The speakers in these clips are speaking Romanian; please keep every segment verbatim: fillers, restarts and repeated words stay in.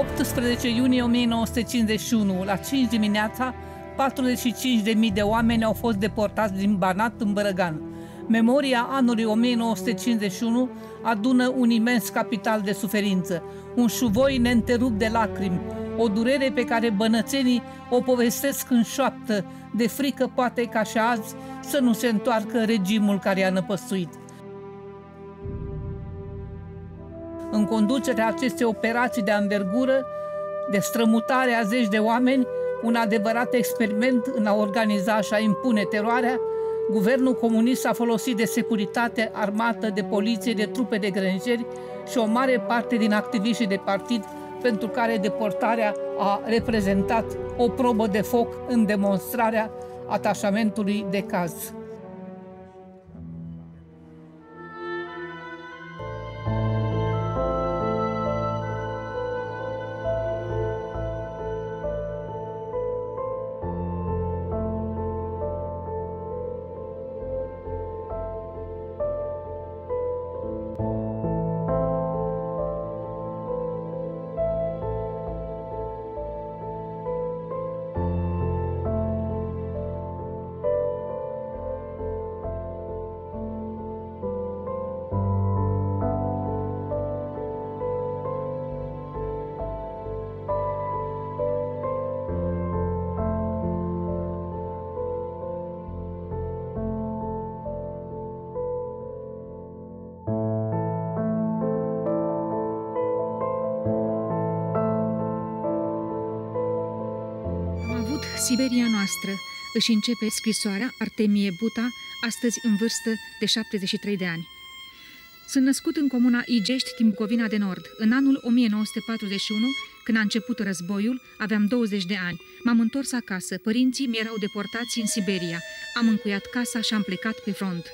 optsprezece iunie o mie nouă sute cincizeci și unu, la cinci dimineața, patruzeci și cinci de mii de oameni au fost deportați din Banat în Bărăgan. Memoria anului o mie nouă sute cincizeci și unu adună un imens capital de suferință, un șuvoi neîntrerupt de lacrimi, o durere pe care bănățenii o povestesc în șoaptă, de frică poate ca și azi să nu se întoarcă regimul care i-a năpăstuit. În conducerea acestei operații de anvergură, de strămutare a zeci de oameni, un adevărat experiment în a organiza și a impune teroarea, guvernul comunist s-a folosit de securitate armată, de poliție, de trupe de grănjeri și o mare parte din activiștii de partid, pentru care deportarea a reprezentat o probă de foc în demonstrarea atașamentului de caz. Siberia noastră își începe scrisoarea Artemie Buta, astăzi în vârstă de șaptezeci și trei de ani. Sunt născut în comuna Igești din Bucovina de Nord. În anul o mie nouă sute patruzeci și unu, când a început războiul, aveam douăzeci de ani. M-am întors acasă, părinții mi erau deportați în Siberia. Am încuiat casa și am plecat pe front.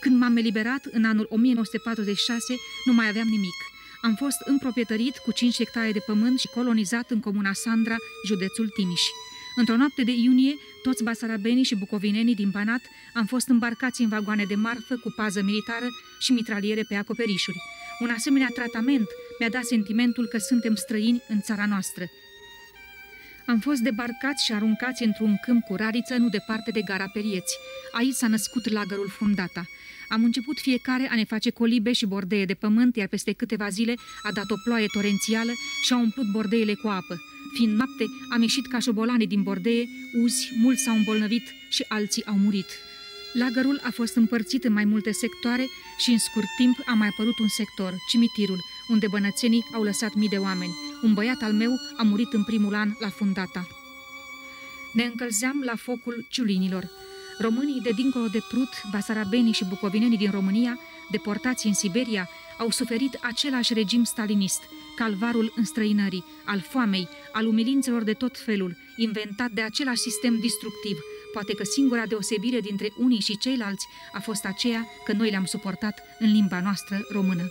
Când m-am eliberat, în anul o mie nouă sute patruzeci și șase, nu mai aveam nimic. Am fost împroprietărit cu cinci hectare de pământ și colonizat în comuna Șandra, județul Timiș. Într-o noapte de iunie, toți basarabenii și bucovinenii din Banat am fost îmbarcați în vagoane de marfă cu pază militară și mitraliere pe acoperișuri. Un asemenea tratament mi-a dat sentimentul că suntem străini în țara noastră. Am fost debarcați și aruncați într-un câmp cu rariță nu departe de Gara Perieți. Aici s-a născut lagărul Fundata. Am început fiecare a ne face colibe și bordeie de pământ, iar peste câteva zile a dat o ploaie torențială și a umplut bordeile cu apă. Fiind noapte, am ieșit ca șobolanii din bordee, uzi, mulți s-au îmbolnăvit și alții au murit. Lagărul a fost împărțit în mai multe sectoare și în scurt timp a mai apărut un sector, cimitirul, unde bănățenii au lăsat mii de oameni. Un băiat al meu a murit în primul an la Fundata. Ne încălzeam la focul ciulinilor. Românii de dincolo de Prut, basarabenii și bucovinenii din România, deportați în Siberia, au suferit același regim stalinist, calvarul înstrăinării, al foamei, al umilințelor de tot felul, inventat de același sistem destructiv. Poate că singura deosebire dintre unii și ceilalți a fost aceea că noi le-am suportat în limba noastră română.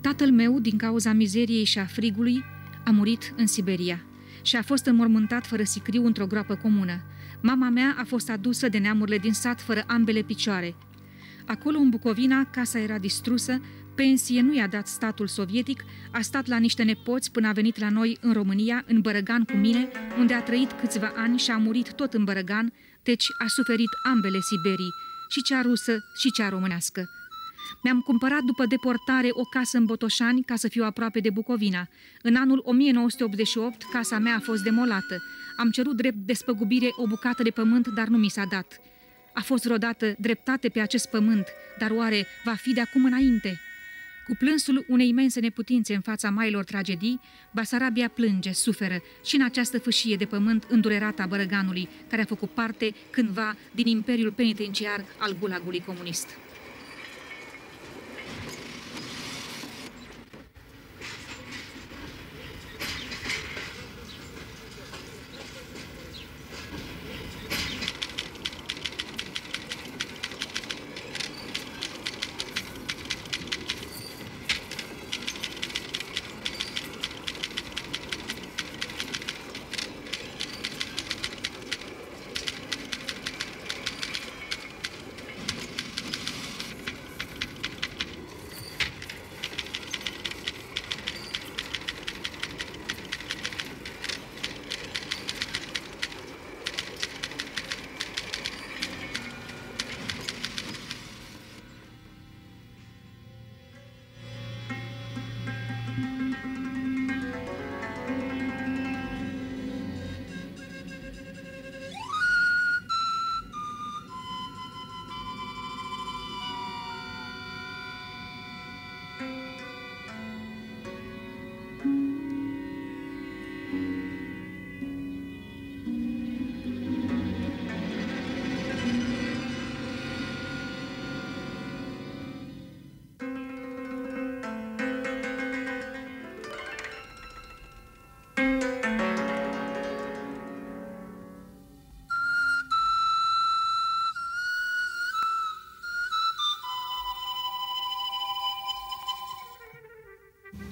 Tatăl meu, din cauza mizeriei și a frigului, a murit în Siberia și a fost înmormântat fără sicriu într-o groapă comună. Mama mea a fost adusă de neamurile din sat fără ambele picioare. Acolo, în Bucovina, casa era distrusă, pensie nu i-a dat statul sovietic, a stat la niște nepoți până a venit la noi în România, în Bărăgan cu mine, unde a trăit câțiva ani și a murit tot în Bărăgan, deci a suferit ambele Siberii, și cea rusă și cea românească. Mi-am cumpărat după deportare o casă în Botoșani ca să fiu aproape de Bucovina. În anul o mie nouă sute optzeci și opt, casa mea a fost demolată. Am cerut drept despăgubire o bucată de pământ, dar nu mi s-a dat. A fost vreodată dreptate pe acest pământ, dar oare va fi de acum înainte? Cu plânsul unei imense neputințe în fața mailor tragedii, Basarabia plânge, suferă și în această fâșie de pământ îndurerată a Bărăganului, care a făcut parte cândva din imperiul penitenciar al Gulagului comunist.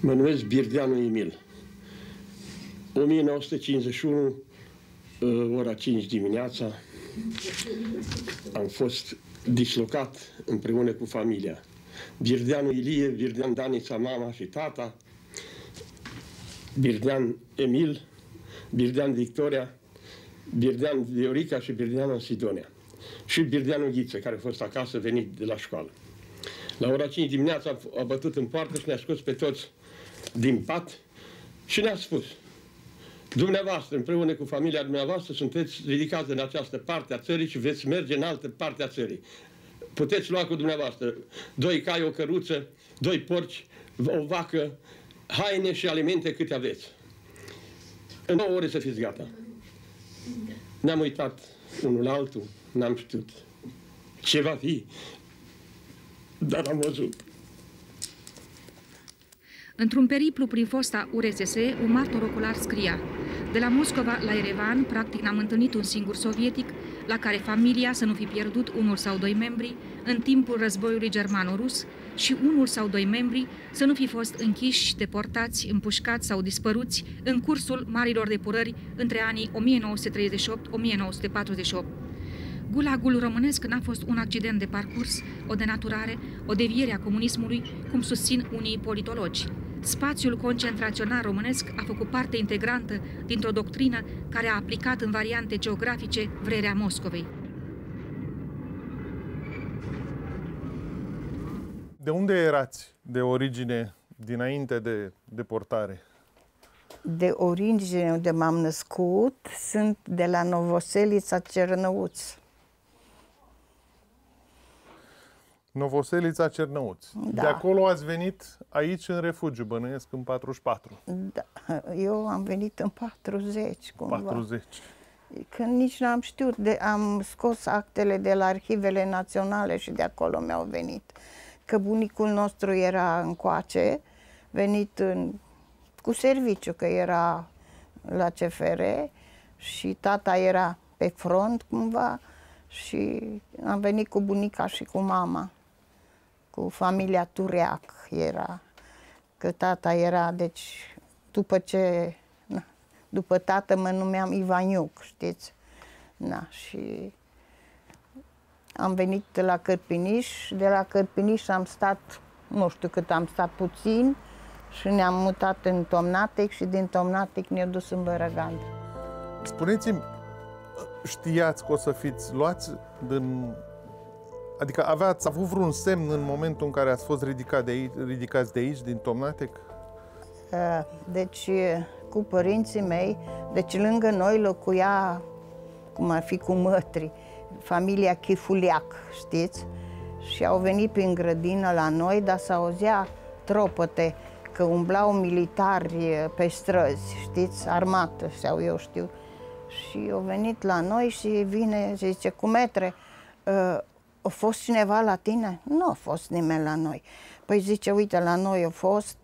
Mă numesc Birdeanu Emil. o mie nouă sute cincizeci și unu, ora cinci dimineața, am fost dislocat împreună cu familia. Birdeanu Ilie, Birdeanu Danița, mama și tata, Birdeanu Emil, Birdeanu Victoria, Birdeanu Iorica și Birdeanu Sidonea. Și Birdeanu Ghiță, care a fost acasă, venit de la școală. La ora cinci dimineața a bătut în poartă și ne-a scos pe toți din pat și ne-a spus: dumneavoastră, împreună cu familia dumneavoastră, sunteți ridicați în această parte a țării și veți merge în altă parte a țării. Puteți lua cu dumneavoastră doi cai, o căruță, doi porci, o vacă, haine și alimente câte aveți. În nouă ore să fiți gata. Ne-am uitat unul la altul, n-am știut ce va fi, dar am văzut. Într-un periplu prin fosta U R S S, un martor ocular scria: de la Moscova la Erevan, practic n-am întâlnit un singur sovietic la care familia să nu fi pierdut unul sau doi membri în timpul războiului germano-rus și unul sau doi membri să nu fi fost închiși, deportați, împușcați sau dispăruți în cursul marilor depurări între anii o mie nouă sute treizeci și opt - o mie nouă sute patruzeci și opt. Gulagul românesc n-a fost un accident de parcurs, o denaturare, o deviere a comunismului, cum susțin unii politologi. Spațiul concentrațional românesc a făcut parte integrantă dintr-o doctrină care a aplicat în variante geografice vrerea Moscovei. De unde erați de origine dinainte de deportare? De origine, unde m-am născut, sunt de la Novoselița, Cernăuți. Novoselița, Cernăuți. Da. De acolo ați venit aici în refugiu, bănuiesc, în patruzeci și patru. Da. Eu am venit în patruzeci, cumva. patruzeci. Când nici n-am știut, de, am scos actele de la Arhivele Naționale și de acolo mi-au venit. Că bunicul nostru era încoace, venit în, cu serviciu, că era la C F R și tata era pe front, cumva, și am venit cu bunica și cu mama. Cu familia Tureac era, că tata era, deci, după ce, na, după tată mă numeam Ivaniuc, știți? Na, și am venit de la Cărpiniș, de la Cărpiniș am stat, nu știu cât am stat, puțin, și ne-am mutat în Tomnatic și din Tomnatic ne-a dus în Bărăgan. Spuneți-mi, știați că o să fiți luați din... Adică aveați avut vreun semn în momentul în care ați fost ridicat de aici, ridicați de aici, din Tomnatic? Deci, cu părinții mei, deci lângă noi locuia, cum ar fi cu mătri, familia Chifuliac, știți? Și au venit prin grădină la noi, dar s-auzea tropăte, că umblau militari pe străzi, știți, armată sau eu știu. Și au venit la noi și vine, zice, cu metre, a fost cineva la tine? Nu a fost nimeni la noi. Păi zice, uite, la noi a fost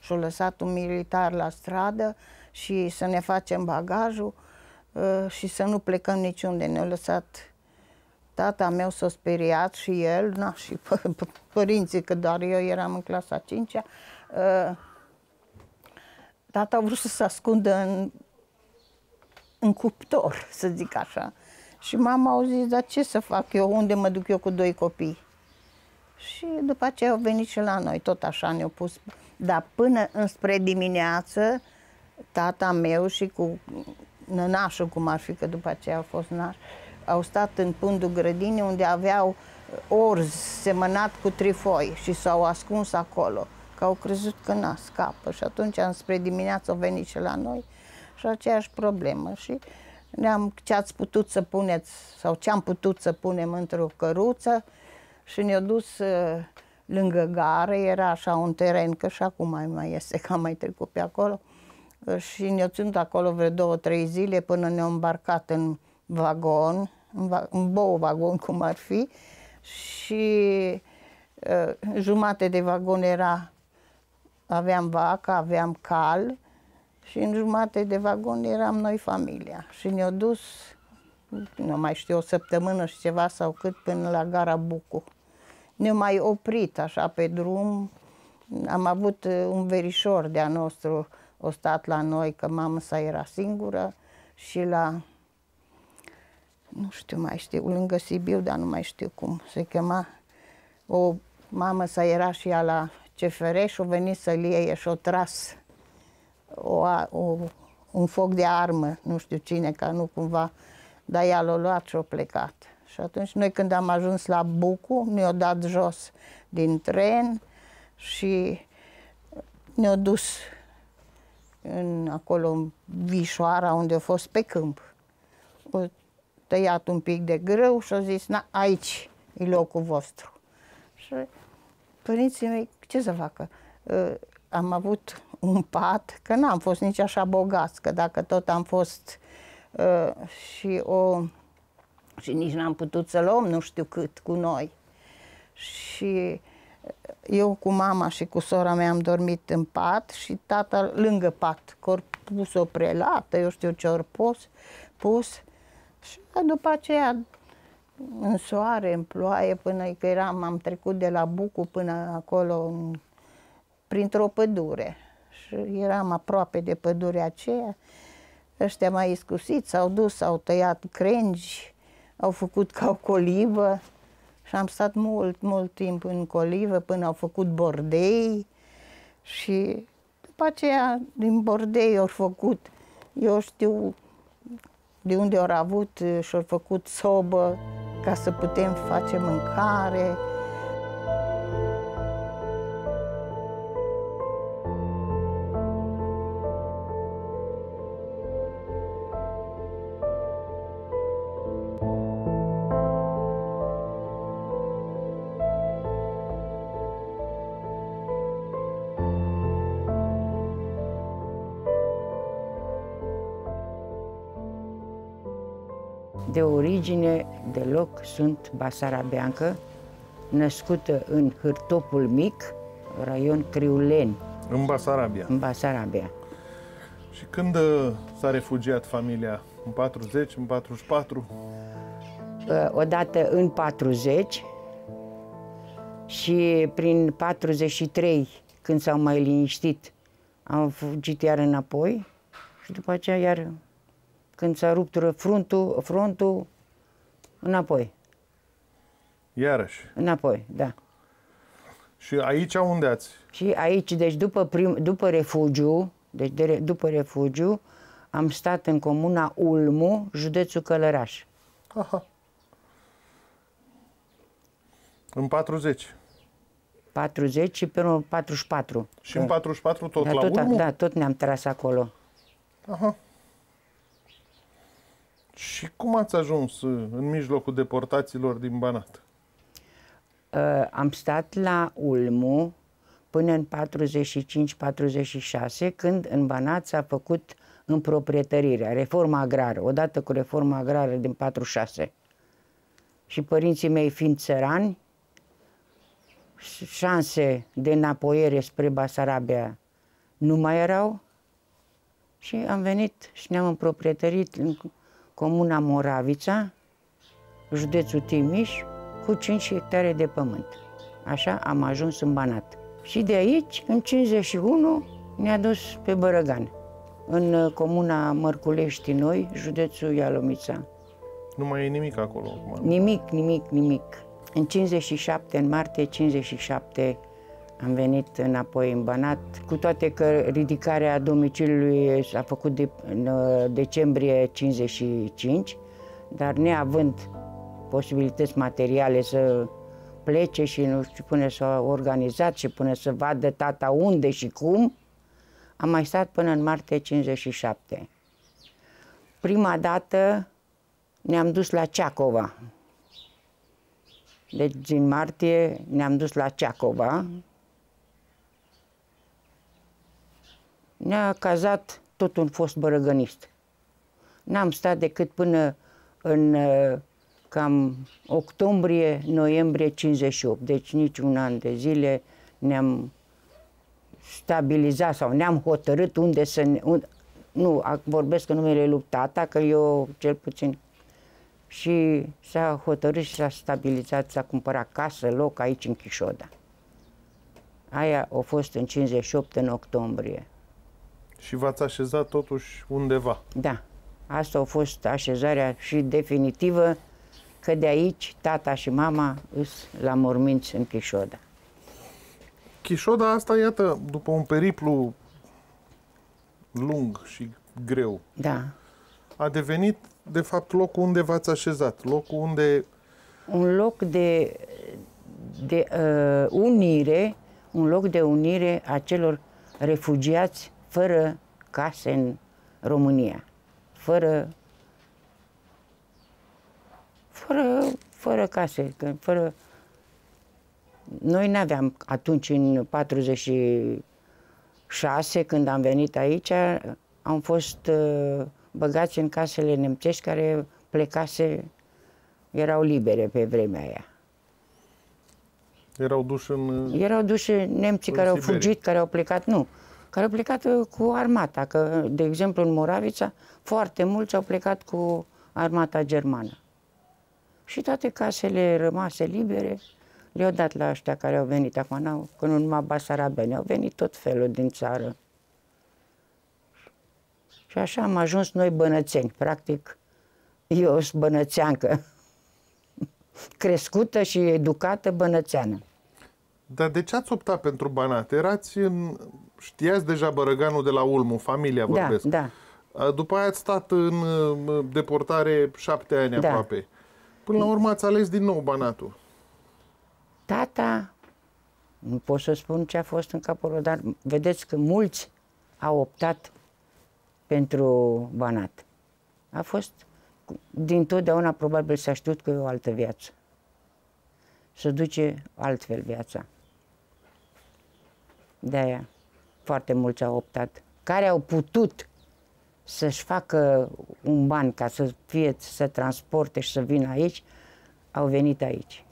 și-a lăsat un militar la stradă și să ne facem bagajul și să nu plecăm niciunde. Ne-a lăsat tata meu, s-a speriat și el, na, și părinții, că doar eu eram în clasa cincea. Tata a vrut să se ascundă în, în cuptor, să zic așa. Și mama a zis, dar ce să fac eu, unde mă duc eu cu doi copii? Și după aceea au venit și la noi, tot așa ne-au pus. Dar până înspre dimineață, tata meu și cu nănașul, cum ar fi, că după aceea au fost naș, au stat în fundul grădinii unde aveau orz semănat cu trifoi și s-au ascuns acolo. Că au crezut că n-a scapă și atunci înspre dimineață au venit și la noi și aceeași problemă. Și ne-am, ce ați putut să puneți sau ce am putut să punem într-o căruță și ne-au dus uh, lângă gară, era așa un teren, că și acum mai, mai este, că am mai trecut pe acolo, și ne-au ținut acolo vreo două, trei zile până ne-au îmbarcat în vagon, în, va în bou vagon cum ar fi, și uh, jumate de vagon era, aveam vaca, aveam cal și în jumate de vagon eram noi familia. Și ne-au dus, nu mai știu, o săptămână și ceva sau cât, până la gara Bucu. Ne-au mai oprit așa pe drum, Am avut un verișor de-a nostru, o stat la noi, că mama sa era singură și la, nu știu mai știu, lângă Sibiu, dar nu mai știu cum se chema, o mamă sa era și ea la C F R și o venit să-l iei și o tras o, o, un foc de armă, nu știu cine, ca nu cumva, dar ea l-a luat și a plecat. Și atunci noi când am ajuns la Bucu, ne-a dat jos din tren și ne-a dus în, acolo în Viișoara, unde a fost pe câmp. A tăiat un pic de grâu și a zis, na, aici e locul vostru. Și părinții mei, ce să facă? Am avut un pat, că n-am fost nici așa bogați, că dacă tot am fost și o... și nici n-am putut să luăm nu știu cât cu noi. Și eu cu mama și cu sora mea am dormit în pat și tata lângă pat, că ori pus o prelată, eu știu ce ori pus, pus. Și după aceea, în soare, în ploaie, până că eram, am trecut de la Bucu până acolo, printr-o pădure. Și eram aproape de pădurea aceea. Ăștia mai iscusiți s-au dus, s-au tăiat crengi, au făcut ca o colivă și am stat mult, mult timp în colivă până au făcut bordei și după aceea din bordei au făcut, eu știu de unde au avut și au făcut sobă ca să putem face mâncare. De origine deloc sunt basarabeancă, născută în Hârtopul Mic, raion Criulen. În Basarabia. În Basarabia. Și când s-a refugiat familia? În patruzeci, în patruzeci și patru? Odată în patruzeci și prin patruzeci și trei, când s-au mai liniștit, am fugit iar înapoi și după aceea iar... când s-a rupt frontul, frontul, înapoi. Iarăși? Înapoi, da. Și aici unde ați? Și aici, deci după, prim, după refugiu, deci de, după refugiu, am stat în comuna Ulmu, județul Călăraș. Aha. În patruzeci? patruzeci și până patruzeci și patru. Și în patruzeci și patru tot da, la tot, Ulmu? Da, tot ne-am tras acolo. Aha. Și cum ați ajuns în mijlocul deportațiilor din Banat? Uh, am stat la Ulmu până în patruzeci și cinci patruzeci și șase, când în Banat s-a făcut împroprietărirea, reforma agrară, odată cu reforma agrară din patruzeci și șase. Și părinții mei fiind țărani, șanse de înapoiere spre Basarabia nu mai erau și am venit și ne-am împroprietărit în comuna Moravița, județul Timiș, cu cinci hectare de pământ. Așa am ajuns în Banat. Și de aici, în cincizeci și unu, ne-a dus pe Bărăgan, în comuna Mărculești Noi, județul Ialomița. Nu mai e nimic acolo acum. Nimic, nimic, nimic. În cincizeci și șapte, în martie cincizeci și șapte, am venit înapoi în Banat, cu toate că ridicarea domiciliului s-a făcut de, în decembrie cincizeci și cinci, dar neavând posibilități materiale să plece și nu știu, până s-a organizat și până să vadă tata unde și cum, am mai stat până în martie cincizeci și șapte. Prima dată ne-am dus la Ceacova. Deci din martie ne-am dus la Ceacova. Ne-a cazat tot un fost bărăgănist. N-am stat decât până în cam octombrie, noiembrie cincizeci și opt. Deci nici un an de zile ne-am stabilizat sau ne-am hotărât unde să ne... Un, nu, vorbesc în numele lui tata, că eu cel puțin... Și s-a hotărât și s-a stabilizat, s-a cumpărat casă, loc aici în Chișoda. Aia a fost în cincizeci și opt, în octombrie. Și v-ați așezat totuși undeva. Da. Asta a fost așezarea și definitivă, că de aici tata și mama îs la morminți în Chișoda. Chișoda asta, iată, după un periplu lung și greu, da, a devenit, de fapt, locul unde v-ați așezat, locul unde... Un loc de, de uh, unire, un loc de unire a celor refugiați fără case în România, fără, fără, fără case, fără... Noi n-aveam atunci, în patruzeci și șase, când am venit aici, am fost uh, băgați în casele nemțești care plecase, erau libere pe vremea aia. Erau duși în... Erau duși nemții care Siberia. Au fugit, care au plecat, nu, care au plecat cu armata, că, de exemplu, în Moravița, foarte mulți au plecat cu armata germană. Și toate casele rămase libere le-au dat la ăștia care au venit acum, n-au, că nu numai basarabeni, au venit tot felul din țară. Și așa am ajuns noi bănățeni, practic, eu sunt bănățeancă, crescută și educată bănățeană. Dar de ce ați optat pentru Banat? Erați în... Știați deja Bărăganul de la Ulmu, familia vorbesc. Da, da. După aia ați stat în deportare șapte ani, da, aproape. Până la urmă ați ales din nou Banatul. Tata, nu pot să spun ce a fost în capul lor, dar vedeți că mulți au optat pentru Banat. A fost, din totdeauna, probabil s-a știut că e o altă viață. Se duce altfel viața. De-aia foarte mulți au optat. Care au putut să-și facă un ban ca să fie, să transporte și să vină aici, au venit aici.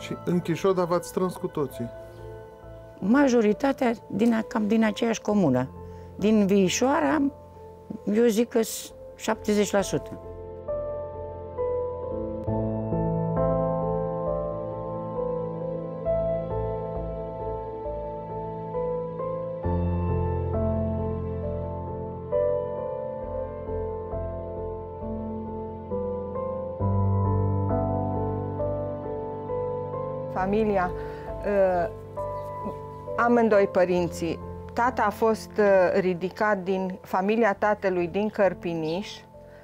Și în Chișoda v-ați strâns cu toții? Majoritatea din, cam din aceeași comună. Din Viișoara, eu zic că șaptezeci la sută. Familia, uh, amândoi părinții. Tata a fost uh, ridicat din familia tatălui din Cărpiniș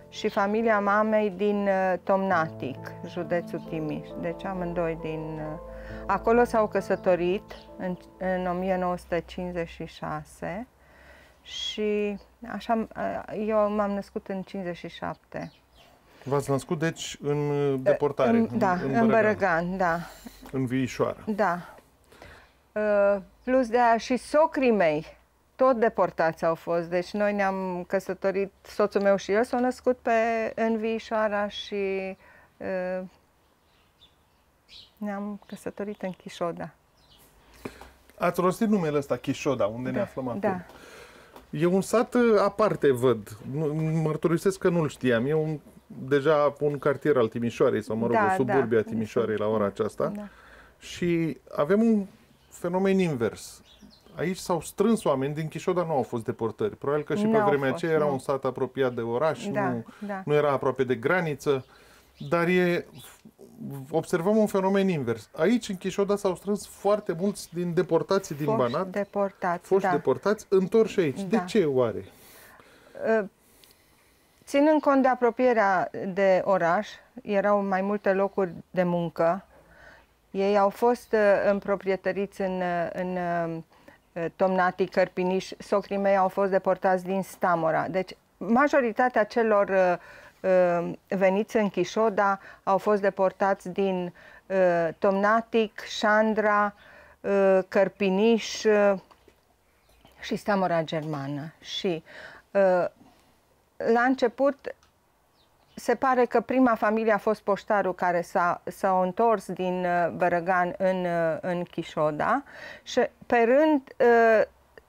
și familia mamei din uh, Tomnatic, județul Timiș. Deci amândoi din... Uh, acolo s-au căsătorit în, în o mie nouă sute cincizeci și șase și așa uh, eu m-am născut în cincizeci și șapte. V-ați născut, deci, în deportare? În, da, în, în, Bărăgan. în Bărăgan, da. În Viișoara. Da. Uh, plus de aia și socrii mei, tot deportați au fost. Deci noi ne-am căsătorit, soțul meu și eu s-au născut pe, în Viișoara și uh, ne-am căsătorit în Chișoda. Ați rostit numele ăsta, Chișoda, unde da, ne aflăm acum. Da. E un sat aparte, văd. Mărturisesc că nu-l știam. E un... deja un cartier al Timișoarei, sau mă rog, da, o suburbie a da. Timișoarei la ora aceasta. Da. Și avem un fenomen invers. Aici s-au strâns oameni, din Chișoda nu au fost deportări. Probabil că și pe vremea aceea era un sat apropiat de oraș, da, nu, da. nu era aproape de graniță, dar e, observăm un fenomen invers. Aici, în Chișoda, s-au strâns foarte mulți din deportații din Banat. Foști deportați, foști da. deportați, întorși aici. Da. De ce oare? Uh, Ținând cont de apropierea de oraș, erau mai multe locuri de muncă. Ei au fost împroprietăriți în, în Tomnatic, Cărpiniș, socrii mei au fost deportați din Stamora. Deci majoritatea celor veniți în Chișoda au fost deportați din Tomnatic, Șandra, Cărpiniș și Stamora Germană. Și la început, se pare că prima familie a fost poștarul care s-a întors din Bărăgan în, în Chișoda și pe rând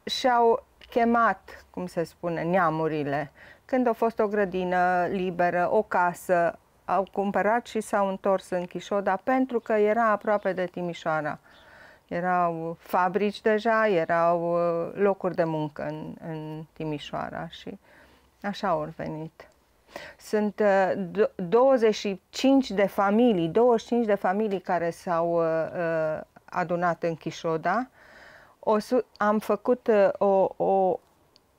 și-au chemat, cum se spune, neamurile. Când a fost o grădină liberă, o casă, au cumpărat și s-au întors în Chișoda pentru că era aproape de Timișoara. Erau fabrici deja, erau locuri de muncă în, în Timișoara și așa au venit. Sunt douăzeci și cinci de familii, douăzeci și cinci de familii care s-au adunat în Chișoda. O, am făcut o, o,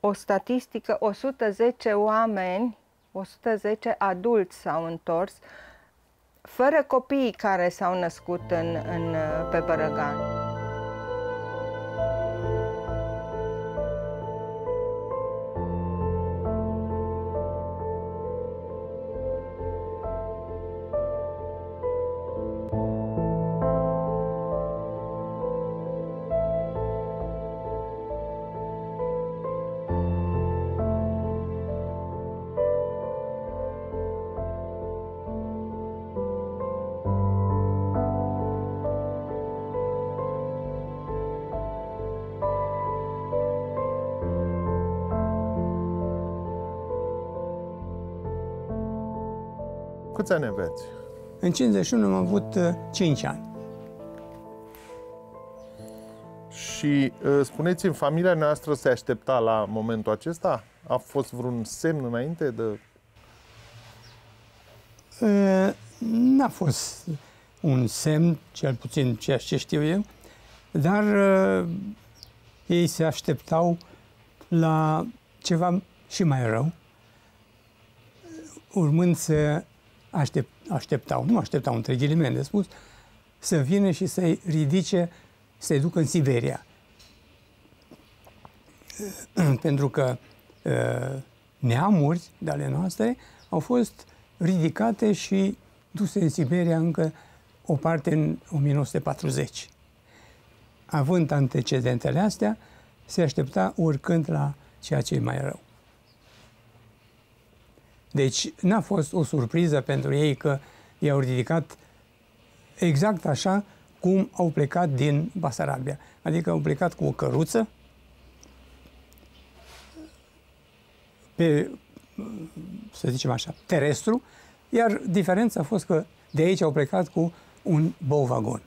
o statistică, o sută zece oameni, o sută zece adulți s-au întors, fără copiii care s-au născut în, în, pe Bărăgan. Câți ani aveți? În cincizeci și unu am avut uh, cinci ani. Și uh, spuneți-mi, familia noastră se aștepta la momentul acesta? A fost vreun semn înainte de... Uh, n-a fost un semn, cel puțin ceea ce știu eu, dar uh, ei se așteptau la ceva și mai rău, urmând să Aștept, așteptau, nu așteptau, între ghilimele de spus, să vină și să-i ridice, să-i ducă în Siberia. Pentru că neamuri de ale noastre au fost ridicate și duse în Siberia încă o parte în o mie nouă sute patruzeci. Având antecedentele astea, se aștepta oricând la ceea ce e mai rău. Deci n-a fost o surpriză pentru ei că i-au ridicat exact așa cum au plecat din Basarabia. Adică au plecat cu o căruță pe, să zicem așa, terestru, iar diferența a fost că de aici au plecat cu un bouvagon.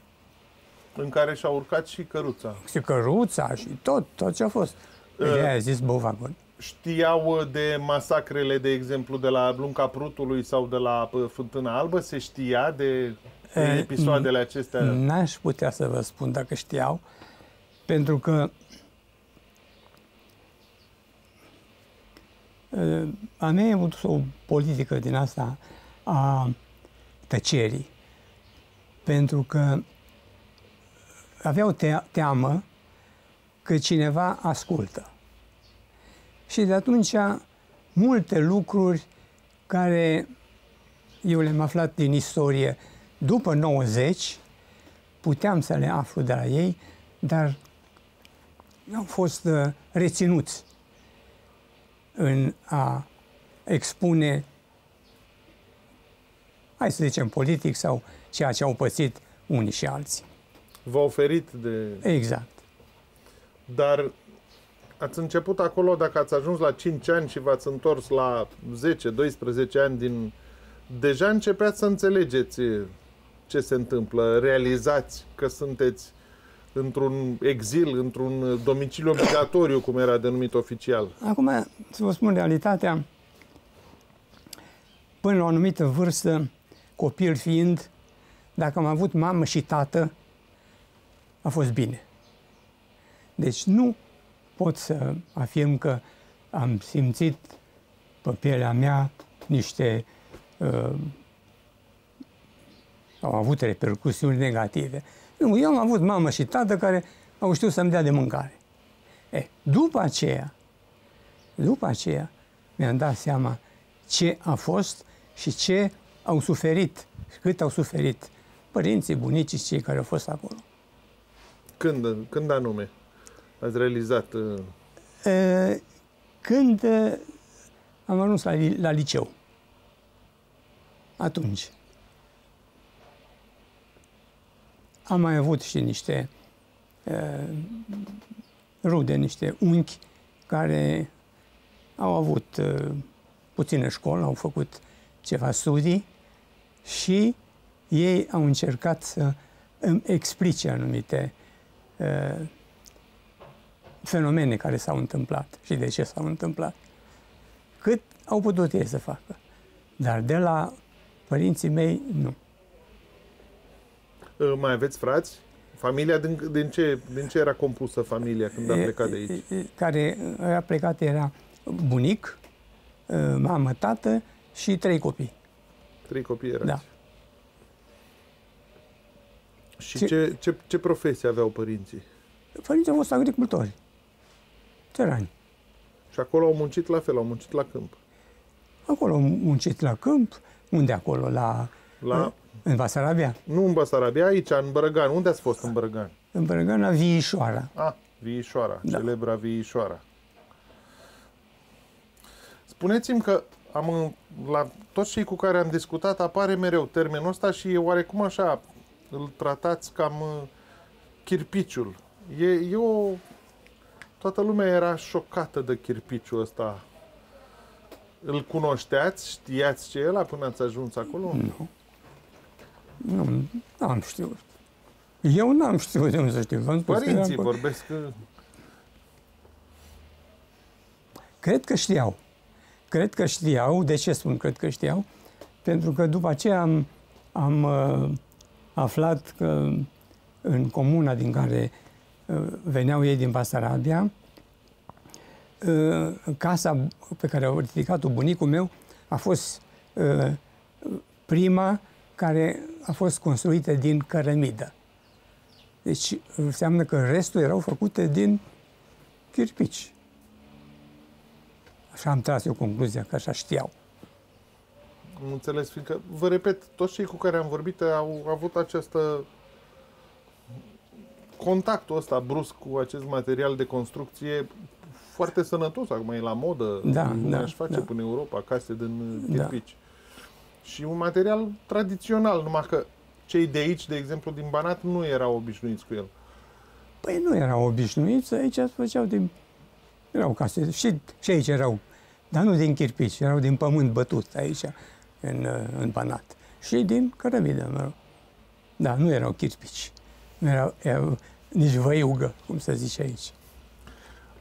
În care și-au urcat și căruța. Și căruța și tot, tot ce a fost. De aia a zis bouvagon. Știau de masacrele, de exemplu, de la Lunca Prutului sau de la Fântâna Albă? Se știa de episoadele acestea? N-aș putea să vă spun dacă știau, pentru că a mea a avut o politică din asta a tăcerii, pentru că aveau teamă că cineva ascultă. Și de atunci, multe lucruri care eu le-am aflat din istorie după nouăzeci, puteam să le aflu de la ei, dar au fost uh, reținuți în a expune, hai să zicem, politic sau ceea ce au pățit unii și alții. V-a oferit de... Exact. Dar... Ați început acolo, dacă ați ajuns la cinci ani și v-ați întors la zece, doisprezece ani din... Deja începeați să înțelegeți ce se întâmplă, realizați că sunteți într-un exil, într-un domiciliu obligatoriu, cum era denumit oficial. Acum, să vă spun realitatea, până la o anumită vârstă, copil fiind, dacă am avut mamă și tată, a fost bine. Deci nu... pot să afirm că am simțit pe pielea mea niște... Uh, au avut repercusiuni negative. Nu, eu am avut mamă și tată care au știut să-mi dea de mâncare. Eh, după aceea, după aceea, mi-am dat seama ce a fost și ce au suferit, cât au suferit părinții, bunicii, cei care au fost acolo. Când, când anume? Ați realizat? Când am ajuns la, la liceu. Atunci. Am mai avut și niște rude, niște unchi care au avut puțină școală, au făcut ceva studii și ei au încercat să îmi explice anumite uh, fenomene care s-au întâmplat și de ce s-au întâmplat. Cât au putut ei să facă. Dar de la părinții mei, nu. Mai aveți frați? Familia, din, din, ce, din ce era compusă familia când a plecat de aici? Care a plecat era bunic, mamă, tată și trei copii. Trei copii erați? Da. Și ce, ce, ce, ce profesie aveau părinții? Părinții au fost agricultori, țărani. Și acolo au muncit la fel, au muncit la câmp? Acolo au muncit la câmp, unde acolo? La... la... În Basarabia. Nu în Basarabia, aici, în Bărăgan. Unde ați fost în Bărăgan? În Bărăgan, la Viișoara. Ah, Viișoara, da. Celebra Viișoara. Spuneți-mi că am, la toți cei cu care am discutat apare mereu termenul ăsta și oarecum așa îl tratați cam chirpiciul. E, e o... Toată lumea era șocată de chirpiciul ăsta. Îl cunoșteați? Știați ce e ăla până ați ajuns acolo? Nu. Nu, n-am știut. Eu n-am știut de unde să știu. Părinții vorbesc că... Cred că știau. Cred că știau. De ce spun cred că știau? Pentru că după aceea am, am uh, aflat că în comuna din care uh, veneau ei din Basarabia, uh, casa pe care au ridicat-o bunicul meu a fost uh, prima care a fost construită din cărămidă. Deci înseamnă că restul erau făcute din chirpici. Așa am tras eu concluzia, că așa știau. Am înțeles, fiindcă, vă repet, toți cei cu care am vorbit au avut această... contactul ăsta brusc cu acest material de construcție foarte sănătos. Acum e la modă, da, cum da, aș face da. Până Europa, case din chirpici. Da. Și un material tradițional, numai că cei de aici, de exemplu, din Banat, nu erau obișnuiți cu el. Păi nu erau obișnuiți, aici se făceau din... Erau case, și, și aici erau, dar nu din chirpici, erau din pământ bătut aici, în, în Banat. Și din cărămidă, mă rog. Da, nu erau chirpici, nu erau, erau nici văiugă, cum se zice aici.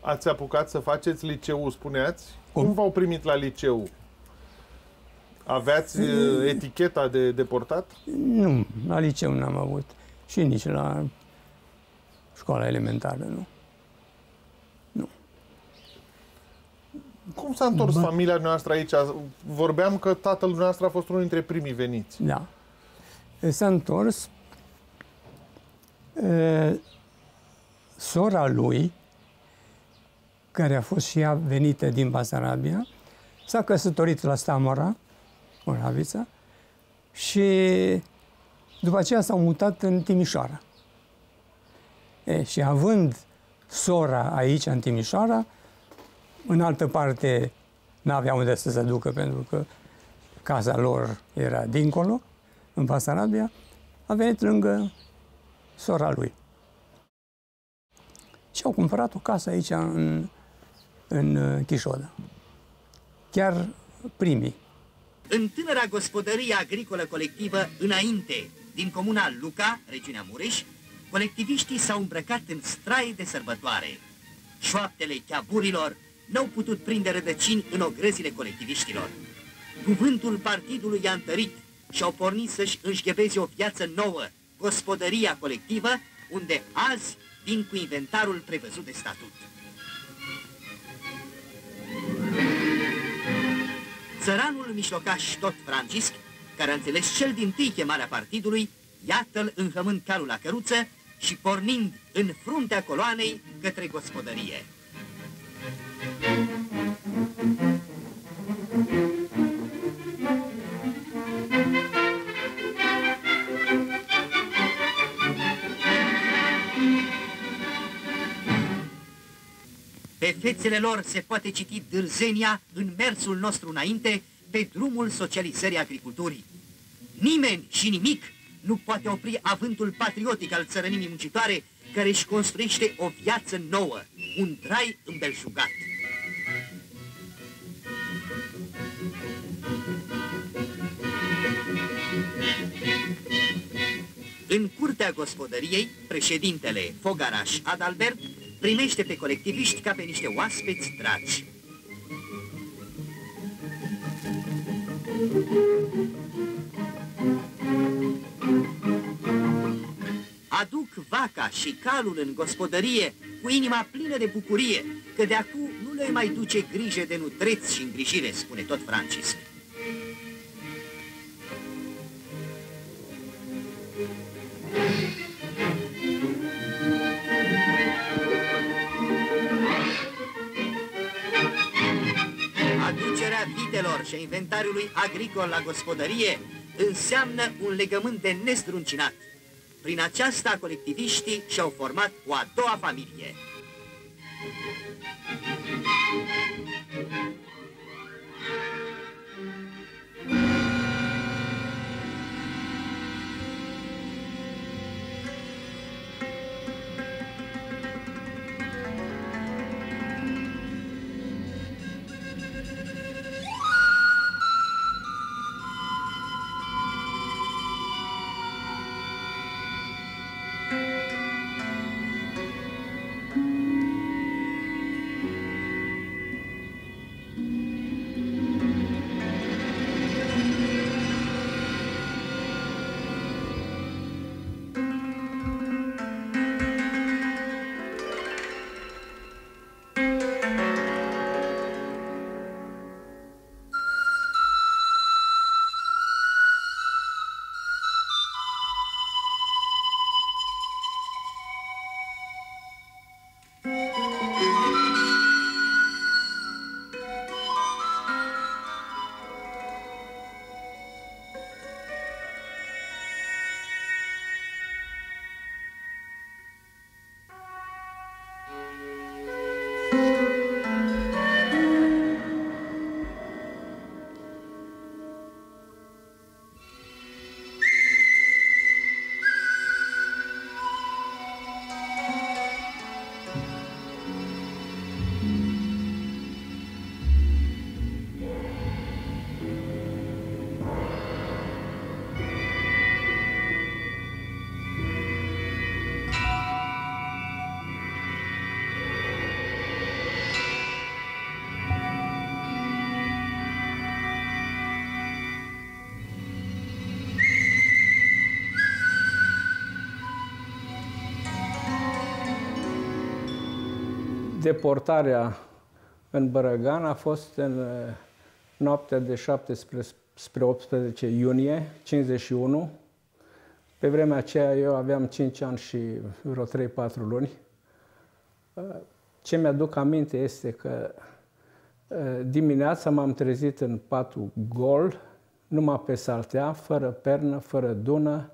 Ați apucat să faceți liceul, spuneați? Cum, cum v-au primit la liceu? Aveați eticheta de deportat? Nu, la liceu n-am avut. Și nici la școala elementară, nu. Nu. Cum s-a întors ba... familia noastră aici? Vorbeam că tatăl noastră a fost unul dintre primii veniți. Da. S-a întors. E, sora lui, care a fost și ea venită din Basarabia, s-a căsătorit la Stamora, Moravița, și după aceea s-au mutat în Timișoara. E, și având sora aici, în Timișoara, în altă parte n-avea unde să se ducă, pentru că casa lor era dincolo, în Basarabia, a venit lângă sora lui. Și au cumpărat o casă aici, în, în Chișoda. Chiar primii. În tânăra gospodărie agricolă colectivă Înainte, din comuna Luca, regiunea Mureș, colectiviștii s-au îmbrăcat în straie de sărbătoare. Șoaptele chiaburilor n-au putut prinde rădăcini în ogrăzile colectiviștilor. Cuvântul partidului i-a întărit și au pornit să-și înșghebeze o viață nouă, gospodăria colectivă, unde azi vin cu inventarul prevăzut de statut. Țăranul mijlocaș tot Francisc, care a înțeles cel din tâi chemarea partidului, iată-l înhămând calul la căruță și pornind în fruntea coloanei către gospodărie. Pe fețele lor se poate citi dârzenia în mersul nostru înainte pe drumul socializării agriculturii. Nimeni și nimic nu poate opri avântul patriotic al țărănimii muncitoare, care își construiește o viață nouă, un trai îmbelșugat. În curtea gospodăriei, președintele Fogaraș Adalbert primește pe colectiviști ca pe niște oaspeți dragi. Aduc vaca și calul în gospodărie cu inima plină de bucurie, că de acum nu le mai duce grijă de nutreți și îngrijire, spune tot Francisc. Aducerea vitelor și inventariului agricol la gospodărie înseamnă un legământ de nestruncinat. Prin aceasta, colectiviștii și-au format o a doua familie. Deportarea în Bărăgan a fost în noaptea de șaptesprezece spre optsprezece iunie cincizeci și unu. Pe vremea aceea eu aveam cinci ani și vreo trei patru luni. Ce mi-aduc aminte este că dimineața m-am trezit în patul gol, numai pe saltea, fără pernă, fără dună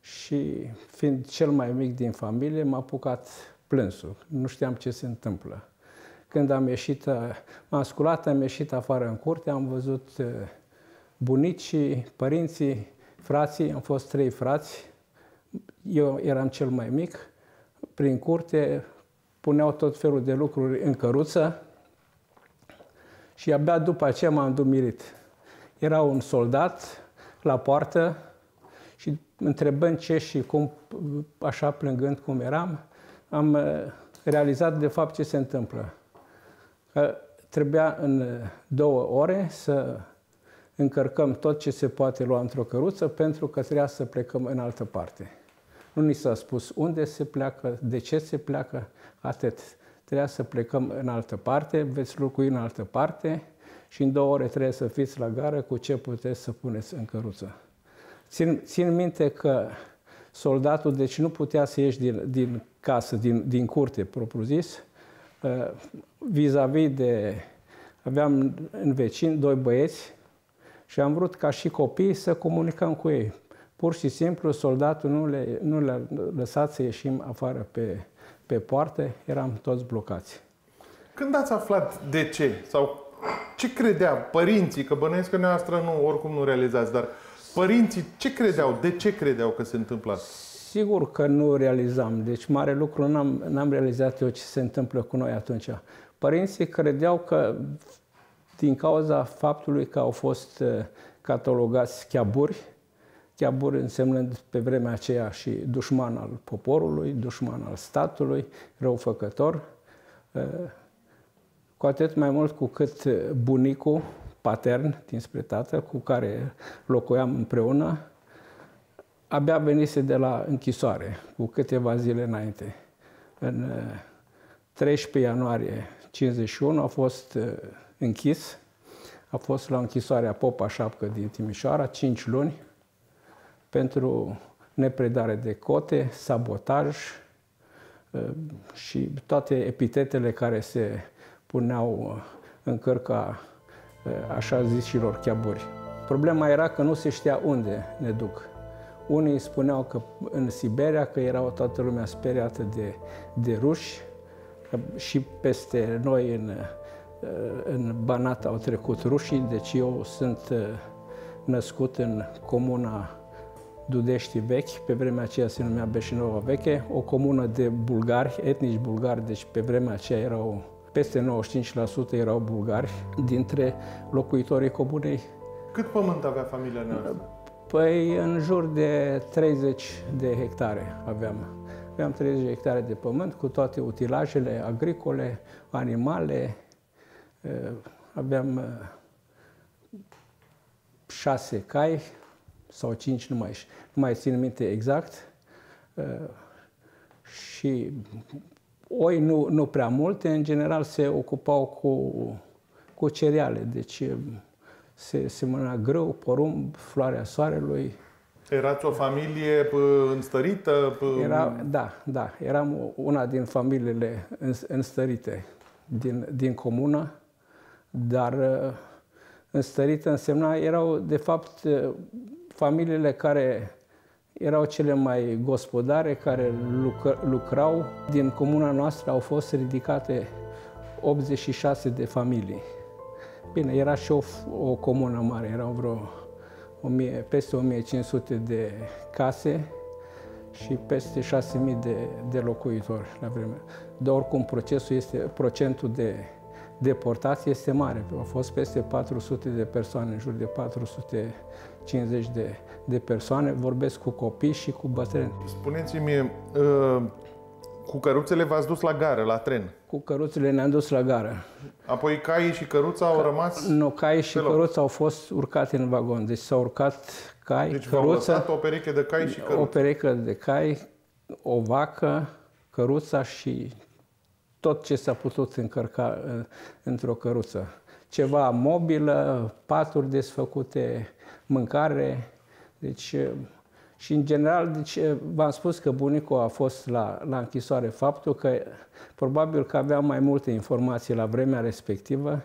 și fiind cel mai mic din familie m-a apucat plânsul. Nu știam ce se întâmplă. Când am ieșit, m-am sculat, am ieșit afară în curte, am văzut bunicii, părinții, frații, am fost trei frați, eu eram cel mai mic, prin curte puneau tot felul de lucruri în căruță și abia după aceea m-am dumirit. Era un soldat la poartă și întrebând ce și cum, așa plângând cum eram, am realizat de fapt ce se întâmplă. Că trebuia în două ore să încărcăm tot ce se poate lua într-o căruță pentru că trebuia să plecăm în altă parte. Nu ni s-a spus unde se pleacă, de ce se pleacă, atât. Trebuia să plecăm în altă parte, veți lucrui în altă parte și în două ore trebuie să fiți la gară cu ce puteți să puneți în căruță. Țin, țin minte că soldatul, deci nu putea să ieși din, din casă, din, din curte, propriu-zis, vis-a-vis uh, -vis de... Aveam în vecin doi băieți și am vrut ca și copiii să comunicăm cu ei. Pur și simplu, soldatul nu le, nu le-a lăsat să ieșim afară pe, pe poartă, eram toți blocați. Când ați aflat de ce? Sau ce credeau părinții? Că bănuiesc că noastră nu, oricum nu realizați, dar... Părinții, ce credeau? De ce credeau că se întâmplă asta? Sigur că nu realizam. Deci, mare lucru, n-am, n-am realizat eu ce se întâmplă cu noi atunci. Părinții credeau că, din cauza faptului că au fost catalogați cheaburi, Chiabur însemnând pe vremea aceea și dușman al poporului, dușman al statului, răufăcător, cu atât mai mult cu cât bunicul patern, dinspre tată, cu care locuiam împreună, abia venise de la închisoare, cu câteva zile înainte. În treisprezece ianuarie cincizeci și unu a fost închis, a fost la închisoarea Popa Șapcă din Timișoara, cinci luni, pentru nepredare de cote, sabotaj și toate epitetele care se puneau în cărca așa zișilor chiaburi. Problema era că nu se știa unde ne duc. Unii spuneau că în Siberia, că erau toată lumea speriată de, de ruși, și peste noi în, în Banat au trecut rușii, deci eu sunt născut în comuna Dudești Vechi, pe vremea aceea se numea Beșinova Veche, o comună de bulgari, etnici bulgari, deci pe vremea aceea erau peste nouăzeci și cinci la sută erau bulgari dintre locuitorii comunei. Cât pământ avea familia noastră? Păi în jur de treizeci de hectare aveam. Aveam treizeci de hectare de pământ cu toate utilajele agricole, animale. Aveam șase cai sau cinci, nu mai, nu mai țin minte exact. Și oi nu, nu prea multe, în general se ocupau cu, cu cereale, deci se semăna grâu, porumb, floarea soarelui. Erați o familie înstărită? Era, da, da, eram una din familiile înstărite din, din comună, dar înstărită însemna, erau de fapt familiile care erau cele mai gospodare, care lucrau. Din comuna noastră au fost ridicate optzeci și șase de familii. Bine, era și o, o comună mare, erau vreo peste o mie cinci sute de case și peste șase mii de locuitori la vremea. Dar oricum procesul este, procentul de deportație este mare. Au fost peste patru sute de persoane, în jur de patru sute cincizeci de persoane. Vorbesc cu copii și cu bătrâni. Spuneți-mi, cu căruțele v-ați dus la gară, la tren? Cu căruțele ne-am dus la gară. Apoi caii și căruța au Ca... rămas? Nu, caii și căruța au fost urcate în vagon. Deci s-au urcat cai, deci căruța. Deci v-au lăsat o pereche de cai și căruța. O pereche de cai, o vacă, căruța și tot ce s-a putut încărca într-o căruță. Ceva mobilă, paturi desfăcute, mâncare. Deci, și în general, deci, v-am spus că bunicul a fost la, la închisoare, faptul că probabil că avea mai multe informații la vremea respectivă.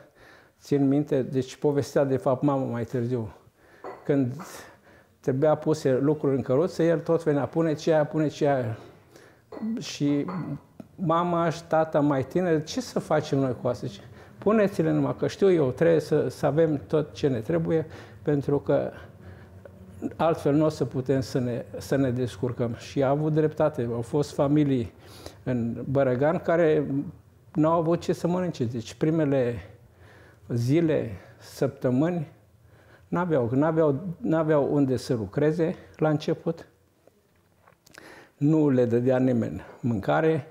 Țin minte, deci povestea de fapt mama mai târziu. Când trebuia puse lucruri în căruță, el tot venea, pune ce aia, pune ce aia. Și mama și tata mai tineri, ce să facem noi cu asta? Puneți-le numai, că știu eu, trebuie să, să avem tot ce ne trebuie, pentru că altfel nu o să putem să ne, să ne descurcăm. Și a avut dreptate. Au fost familii în Bărăgan care n-au avut ce să mănânce. Deci primele zile, săptămâni, n-aveau, n-aveau, n-aveau unde să lucreze la început. Nu le dădea nimeni mâncare.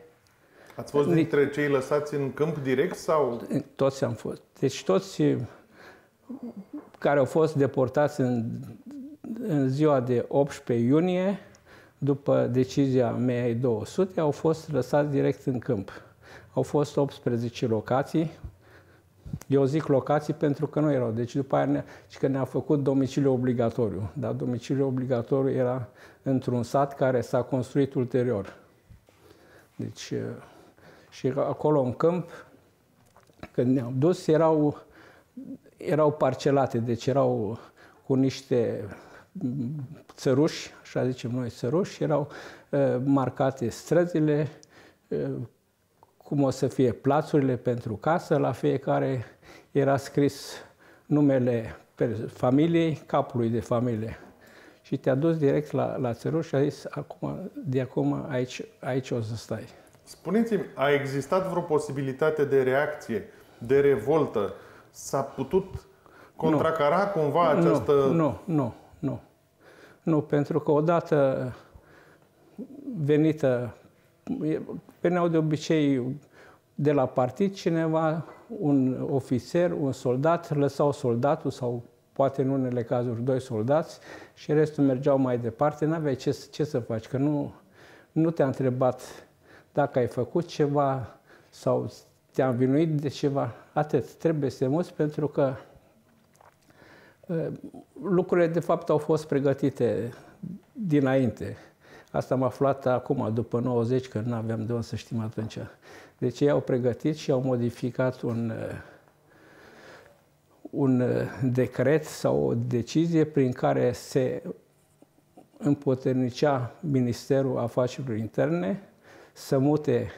Ați fost dintre cei lăsați în câmp direct sau? Toți am fost. Deci toți care au fost deportați în, în ziua de optsprezece iunie, după decizia M I două sute, au fost lăsați direct în câmp. Au fost optsprezece locații. Eu zic locații pentru că nu erau. Deci după aia ne, că ne-a făcut domiciliu obligatoriu. Dar domiciliu obligatoriu era într-un sat care s-a construit ulterior. Deci, și acolo în câmp, când ne-am dus, erau, erau parcelate. Deci erau cu niște țăruși, așa zicem noi, țăruși, erau uh, marcate străzile, uh, cum o să fie plațurile pentru casă, la fiecare era scris numele familiei, capului de familie. Și te-a dus direct la, la țăruș și a zis, acum, de acum aici, aici o să stai. Spuneți-mi, a existat vreo posibilitate de reacție, de revoltă? S-a putut contracara nu, cumva această... Nu, nu, nu. nu. Nu, pentru că odată venită, veneau de obicei de la partid cineva, un ofițer, un soldat, lăsau soldatul sau poate în unele cazuri doi soldați și restul mergeau mai departe. N-aveai ce, ce să faci, că nu, nu te-a întrebat dacă ai făcut ceva sau te-a învinuit de ceva. Atât, trebuie să te muți pentru că lucrurile de fapt au fost pregătite dinainte. Asta am aflat acum, după nouăzeci, că nu aveam de unde să știm atunci. Deci ei au pregătit și au modificat un, un decret sau o decizie prin care se împuternicea Ministerul Afacerilor Interne să mute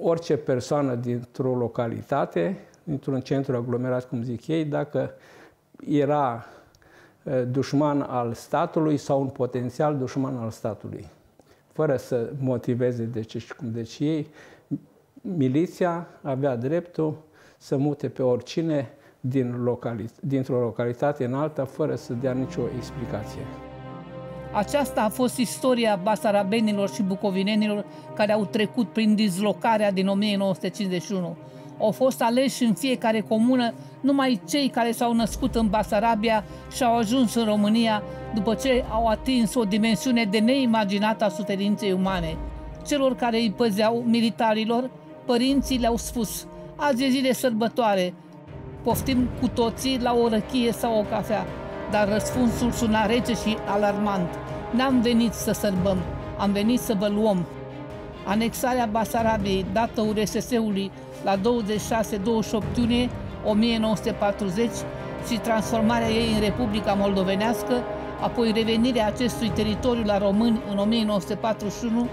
orice persoană dintr-o localitate, dintr-un centru aglomerat, cum zic ei, dacă era dușman al statului sau un potențial dușman al statului, fără să motiveze de ce și cum. Deci ei, miliția avea dreptul să mute pe oricine din locali dintr-o localitate în alta, fără să dea nicio explicație. Aceasta a fost istoria basarabenilor și bucovinenilor care au trecut prin dislocarea din o mie nouă sute cincizeci și unu. Au fost aleși în fiecare comună numai cei care s-au născut în Basarabia și au ajuns în România după ce au atins o dimensiune de neimaginată a suferinței umane. Celor care îi păzeau, militarilor, părinții le-au spus: azi e zi de sărbătoare, poftim cu toții la o răchie sau o cafea. Dar răspunsul suna rece și alarmant: n-am venit să sărbăm, am venit să vă luăm. Anexarea Basarabiei, dată U R S S-ului la douăzeci și șase douăzeci și opt iunie o mie nouă sute patruzeci și transformarea ei în Republica Moldovenească, apoi revenirea acestui teritoriu la români în o mie nouă sute patruzeci și unu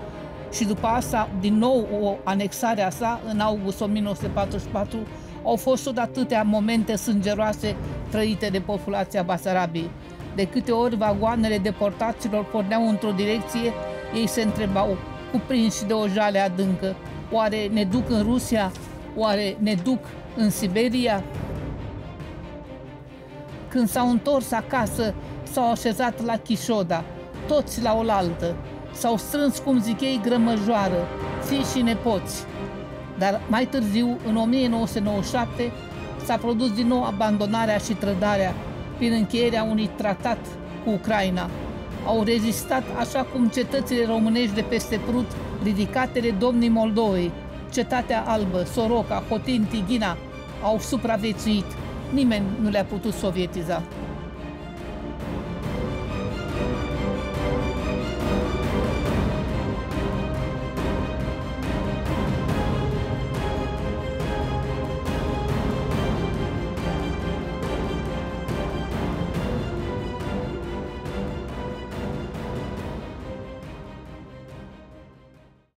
și după asta din nou o anexare a sa în august o mie nouă sute patruzeci și patru, au fost tot atâtea momente sângeroase trăite de populația Basarabiei. De câte ori vagoanele deportaților porneau într-o direcție, ei se întrebau, cuprinși de o jale adâncă: oare ne duc în Rusia? Oare ne duc în Siberia? Când s-au întors acasă, s-au așezat la Chișoda, toți la oaltă. S-au strâns, cum zic ei, grămăjoară, fii și nepoți. Dar mai târziu, în o mie nouă sute nouăzeci și șapte, s-a produs din nou abandonarea și trădarea prin încheierea unui tratat cu Ucraina. Au rezistat așa cum cetățile românești de peste Prut, ridicate de domnii Moldovei, Cetatea Albă, Soroca, Hotin, Tighina, au supraviețuit. Nimeni nu le-a putut sovietiza.